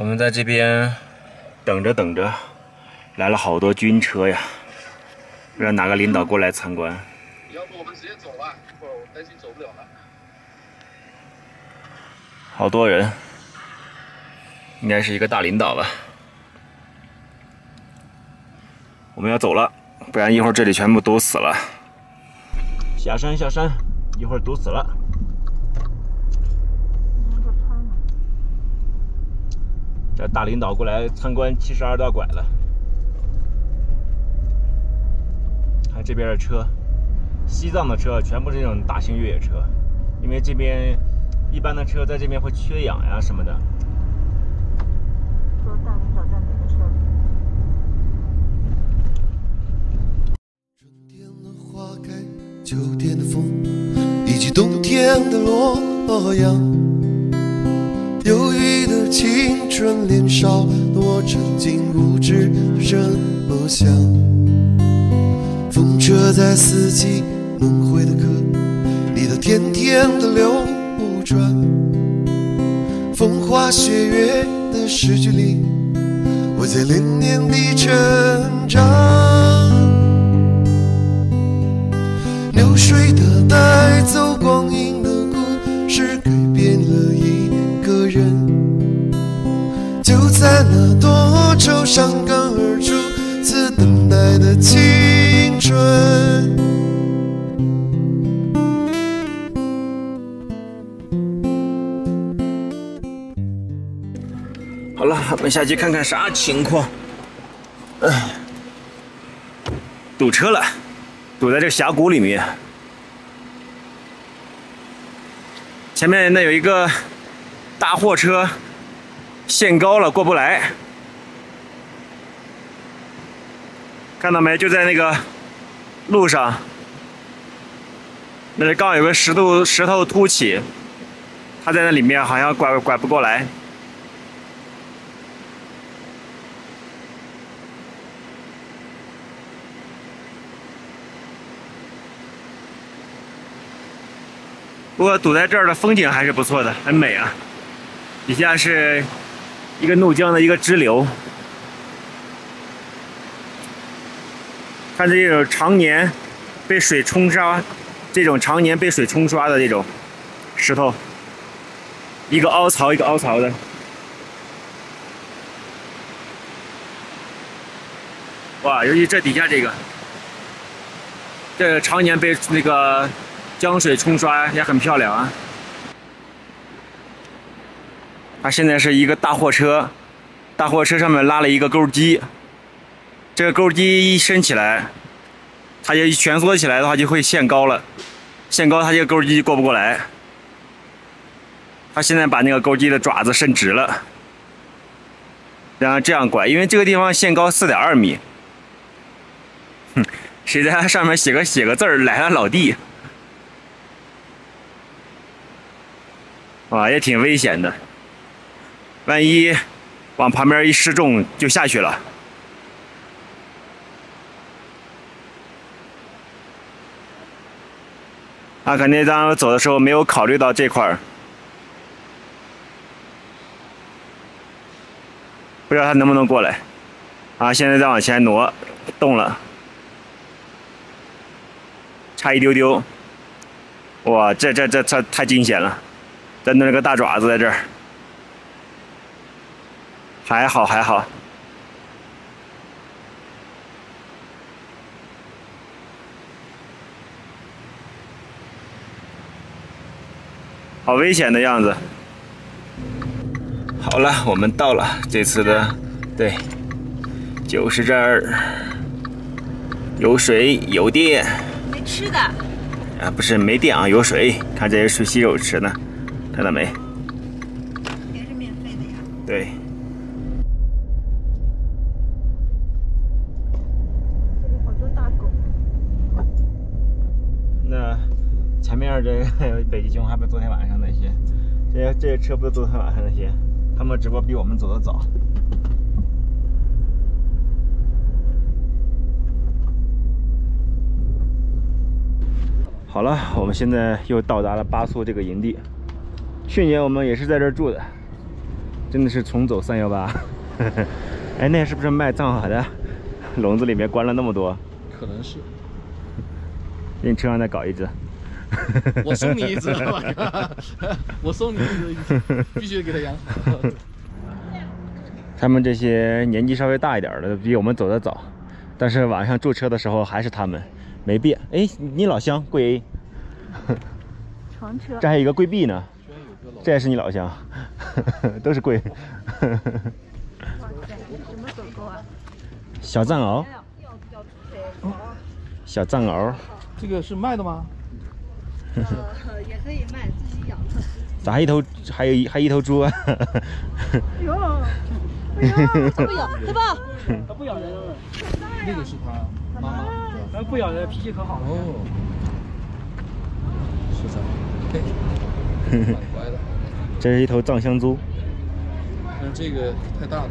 我们在这边等着等着，来了好多军车呀，不知道哪个领导过来参观。要不我们直接走吧，一会儿我担心走不了了。好多人，应该是一个大领导吧。我们要走了，不然一会儿这里全部堵死了。下山下山，一会儿堵死了。 这大领导过来参观72道拐了，看这边的车，西藏的车全部是这种大型越野车，因为这边一般的车在这边会缺氧呀什么的。说大领导在哪个车？春天的花开，秋天的风，以及冬天的洛阳。 忧郁的青春年少，我沉浸无知，什么想？风车在四季轮回的歌，你的天天的流转。风花雪月的诗句里，我在len年地成长。流水的带走光阴的故事，改变了一。 个人就在那多愁善感而初次等待的青春。好了，我们下去看看啥情况。哎，堵车了，堵在这个峡谷里面。前面那有一个。 大货车限高了，过不来，看到没？就在那个路上，那里刚有个石头凸起，它在那里面好像拐不过来。不过堵在这儿的风景还是不错的，很美啊。 底下是一个怒江的一个支流，看这种常年被水冲刷，这种常年被水冲刷的这种石头，一个凹槽一个凹槽的，哇！尤其这底下这个，这常年被那个江水冲刷也很漂亮啊。 它现在是一个大货车，大货车上面拉了一个钩机，这个钩机一伸起来，它就蜷缩起来的话就会限高了，限高它这个钩机就过不过来。它现在把那个钩机的爪子伸直了，然后这样拐，因为这个地方限高4.2米。哼，谁在它上面写个字儿来了老弟？哇，也挺危险的。 万一往旁边一失重就下去了。啊，肯定当时走的时候没有考虑到这块儿，不知道他能不能过来。啊，现在再往前挪，动了，差一丢丢。哇，这太惊险了！再弄了个大爪子在这儿。 还好还好，好危险的样子。好了，我们到了这次的，对，就是这儿，有水有电，没吃的啊，不是没电啊，有水，看这些水洗手池呢，看到没？也是免费的呀。对。 前面这个北极熊还不是昨天晚上那些，这些车不是昨天晚上那些，他们只不过比我们走得早。好了，我们现在又到达了巴素这个营地，去年我们也是在这儿住的，真的是重走318。哎，那是不是卖藏獒的笼子里面关了那么多？可能是。给你车上再搞一只。我送你一只，我送你一只，必须给它养好。他们这些年纪稍微大一点的，比我们走得早，但是晚上驻车的时候还是他们，没变。哎，你老乡贵 A。 这还有一个贵 B 呢，这也是你老乡，都是贵。什么狗狗啊？小藏獒。小藏獒。这个是卖的吗？也可以卖，自己养的。咋还一头，还一头猪啊？哟，它不咬，对吧？它不咬人。那个是它妈妈，它不咬人，脾气可好了。是藏獒。 这是一头藏香猪，但是这个太大了，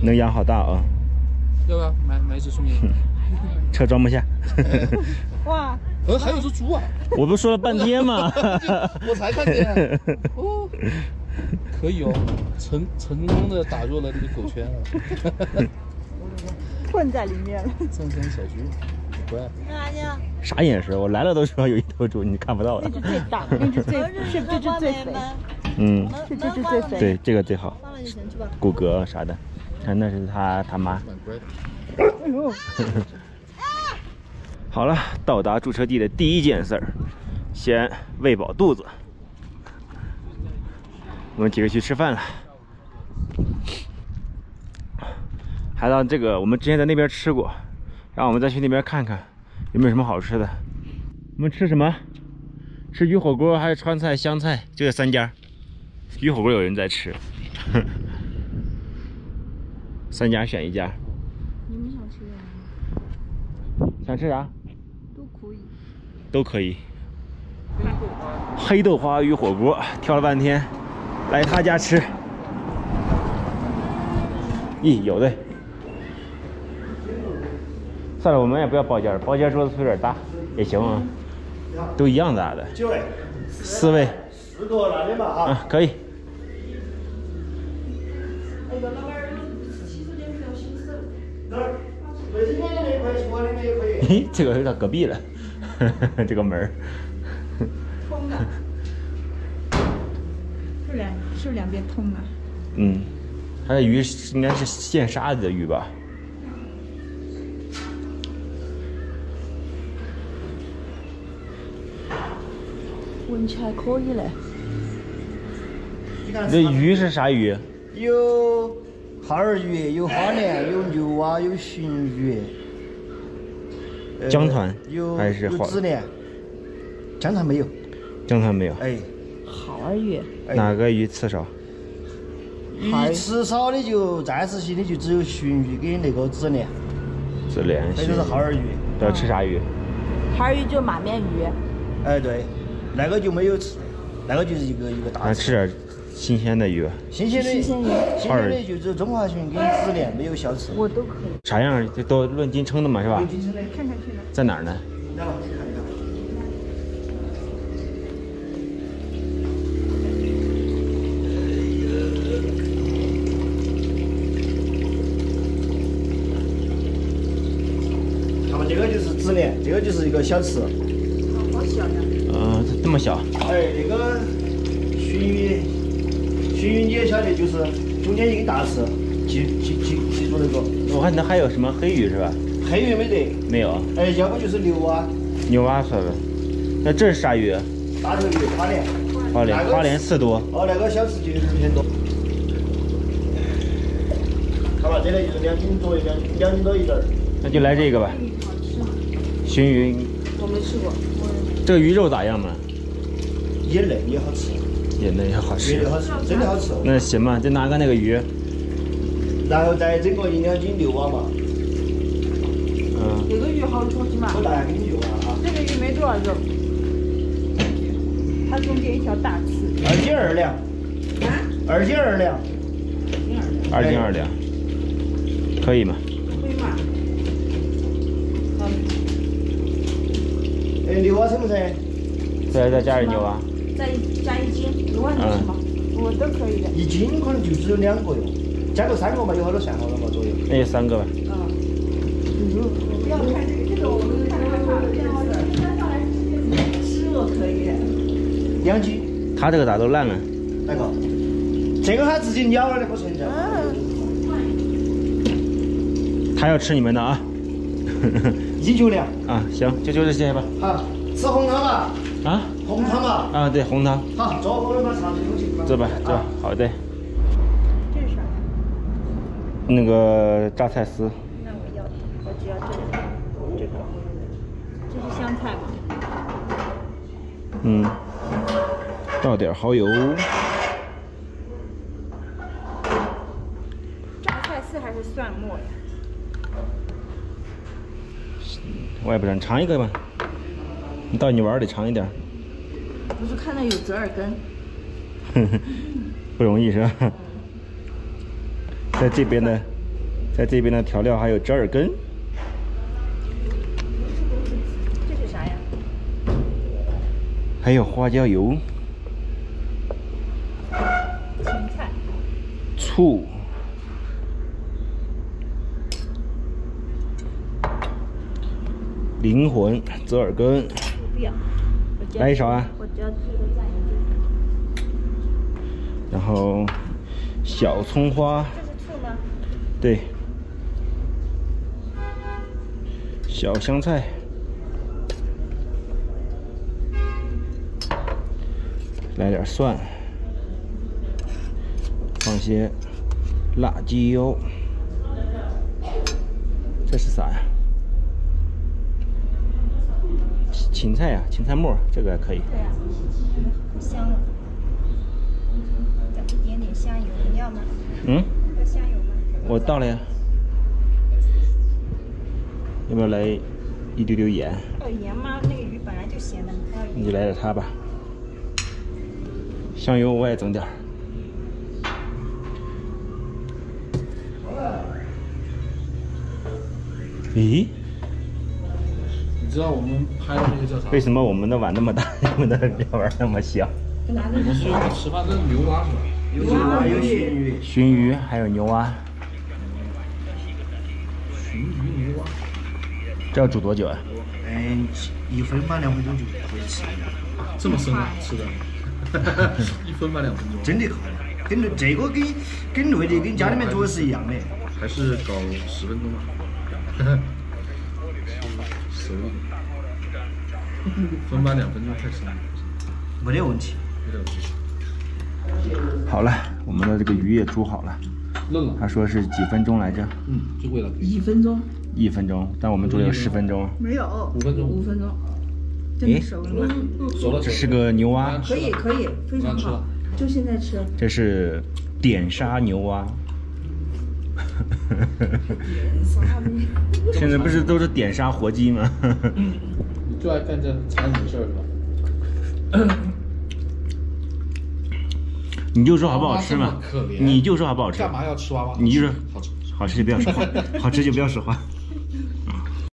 能养好大啊！要不要买一只送你？车装不下。哇！还有只猪啊！我不说了半天吗？我才看见。哦，可以哦，成功的打入了这个狗圈了，混在里面了。藏香小猪。 啥眼神？我来了都说有一头猪，你看不到的。那只最大，那只最是这只最肥，嗯，是这只最肥。对，这个最好。骨骼啥的，看那是他妈。好了，到达驻车地的第一件事儿，先喂饱肚子。我们几个去吃饭了。还到这个，我们之前在那边吃过。 让我们再去那边看看有没有什么好吃的。我们吃什么？吃鱼火锅还是川菜、湘菜？就这3家。鱼火锅有人在吃，3家选1家。你们想吃啥？想吃啥？都可以。都可以。黑豆花鱼火锅，挑了半天，来他家吃。咦，有的。 算了，我们也不要包间，包间桌子有点大也行啊，都一样大的。4位，10多了，对吧？啊，可以。嘿，这个是他隔壁了，这个门儿。通的。是不是两边通啊？嗯，它的鱼应该是现杀的鱼吧？ 闻起来可以嘞。这鱼是啥鱼？有哈尔鱼，有哈南，有牛蛙，有鲟鱼。江团还是好？有江团没有。江团没有。哎，哈尔鱼。哪个鱼刺少？鱼刺少的就暂时性的就只有鲟鱼跟那个紫莲。紫莲。那就是哈尔鱼。要吃啥鱼？哈尔鱼就马面鱼。哎，对。 那个就没有吃，那个就是一个大。吃点新鲜的鱼。新鲜的，新鲜的就只有中华鲟跟紫莲，没有小吃。我都可以。啥样就都论斤称的嘛，是吧？论斤称的，看看去了。在哪儿呢？让我去看一看。那么这个就是紫莲，这个就是一个小吃。好小呀。 这么小？哎，那个鲟鱼你也晓得，就是中间一根大刺，记住那个。我看那还有什么黑鱼是吧？黑鱼没得。没有。哎，要不就是牛蛙。牛蛙算了。那这是啥鱼？大头鱼，花鲢。花鲢刺多。哦，那个小刺就2000多。好吧，这个就是2斤多一点。那就来这个吧。鲟鱼。我没吃过。 这个鱼肉咋样嘛？也嫩也好吃，也嫩也好吃，真的好吃。那行嘛，就拿个那个鱼，然后再整个1-2斤牛蛙嘛。嗯。这个鱼好多斤嘛？我来给你用啊。这个鱼没多少肉，它中间一条大刺。2斤2两。啊？2斤2两。2斤2两。可以吗？可以嘛。好。 哎，牛蛙成不成？再加点牛蛙，再加1斤牛蛙，你吃吗？我都可以的。以前可能就只有2个哟，加个3个嘛，有好多算好了嘛左右。哎，3个吧。啊。不要看这个我们看害怕，这样子端上来吃我可以。2斤。他这个咋都烂了？那个，这个他自己咬了的不存在。他要吃你们的啊！1斤9两。啊，行，就这些吧。好，吃红汤吧。啊？红汤吧。啊，对，红汤。好，走，我们把肠子弄进去吧。走吧，走，好的。这是啥？那个榨菜丝。那我要，我只要这个。这是香菜吗？嗯。倒点蚝油。榨菜丝还是蒜末呀？我也不知道，你尝一个吧。你到你玩得尝一点。不是看到有折耳根。不容易是吧？在这边的调料还有折耳根。这是啥呀？还有花椒油。 醋，灵魂，折耳根。我不要，来一勺啊！我只要这个蘸一点。然后，小葱花。这是醋吗？对。小香菜。来点蒜。 放些辣椒，这是啥呀？芹菜呀、啊，芹菜末，这个还可以。对呀、啊，可香了。再一点点香油，你要吗？嗯。要香油吗？我倒了呀。要不要来一丢丢盐？要盐吗？那个鱼本来就咸的，还要盐。你来点它吧。香油我也整点。 咦？你知道我们拍的那个叫啥？为什么我们的碗那么大，你们的料碗那么小？我们属于吃饭都是牛蛙是吧？牛蛙有鲟鱼，鲟鱼还有牛蛙。鲟鱼牛蛙。这要煮多久啊？嗯，1分半2分钟就可以吃了。这么深啊？吃的。1分半2分钟。真的快，跟这个跟内地跟家里面做的是一样的。还是搞10分钟吧。 1分半2分钟太深了，没有问题。好了，我们的这个鱼也煮好了。嫩了。他说是几分钟来着？嗯，最贵了。1分钟。1分钟，但我们煮了有10分钟。没有。5分钟。5分钟。哎，熟了吗？熟了。这是个牛蛙。可以可以，非常好。就现在吃。这是点沙牛蛙。 现在不是都是点杀活鸡吗？你最爱干这残忍的事儿是吧？你就说好不好吃嘛？你就说好不好吃？干嘛要吃娃娃？你就说好吃就不要说话，好吃就不要说话。